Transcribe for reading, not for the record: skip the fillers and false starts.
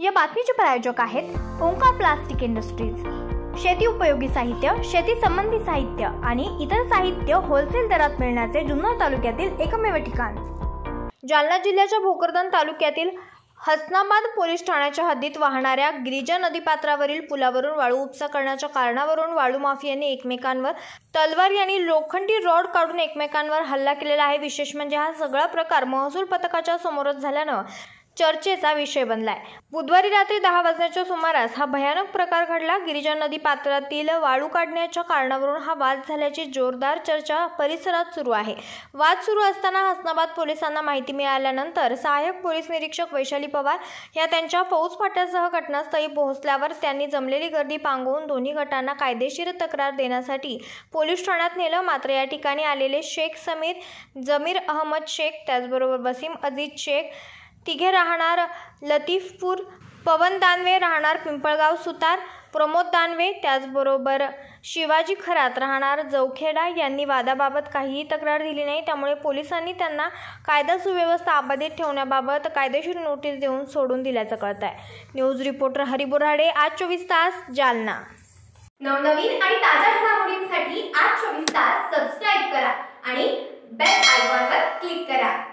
या बातमीचे प्रायोजक आहेत ओंकार प्लास्टिक इंडस्ट्रीज। शेती उपयोगी साहित्य, शेती संबंधी साहित्य आणि इतर साहित्य होलसेल दरात मिळण्याचे जुन्नर तालुक्यातील एकमेव ठिकाण। जालना जिल्ह्याच्या भोकरदन तालुक्यातील हसनाबाद पोलीस ठाण्याच्या हद्दीत वाहणाऱ्या गिरिजा नदीपात्रावरील पुलावरून वाळू उपसा करण्याच्या कारणावरून वाळू माफियांनी एकमेकांवर तलवार यांनी लोखंडी रॉड काढून एकमेकांवर हल्ला केलेला आहे। विशेष म्हणजे हा सगळा प्रकार महसूल पथकाच्या समोरच झाल्यानं चर्चेचा विषय बनलाय। बुधवारी रात्री 10 वाजण्याच्या सुमारास हा भयानक प्रकार घडला। गिरिजा नदी पात्रातील वाळू काढण्याच्या कारणावरून हा वाद झाल्याची जोरदार चर्चा परिसरात सुरू आहे। वाद सुरू असताना हसनाबाद पोलिसांना माहिती मिळाल्यानंतर सहाय्यक पोलीस निरीक्षक वैशाली पवार या त्यांच्या फौजफाट्यासह घटनास्थळी पोहोचल्यावर त्यांनी जमलेली गर्दी पांगवून दोन्ही गटांना कायदेशीर तक्रार देण्यासाठी पोलीस ठाण्यात नेलं। मात्र या ठिकाणी आलेले शेख समीर, जमीर अहमद शेख, त्याचबरोबर वसीम अजीज शेख तिघे राहणार लतीफपूर, पवन दानवे राहणार पिंपळगाव सुतार, प्रमोद दानवे त्याचबरोबर शिवाजी खरात राहणार जवखेडा यांनी वादाबाबत काहीही तक्रार दिली नाही। त्यामुळे पोलिसांनी त्यांना कायदा सुव्यवस्था अबाधित ठेवण्याबाबत कायदेशीर नोटीस देऊन सोडून दिल्याचं कळत आहे। न्यूज रिपोर्टर हरिबोराडे, आज 24 तास, जालना। नवनवीन आणि ताज्या घडामोडींसाठी आज 24 तास सबस्क्राइब करा आणि बेल आयकॉनवर क्लिक करा।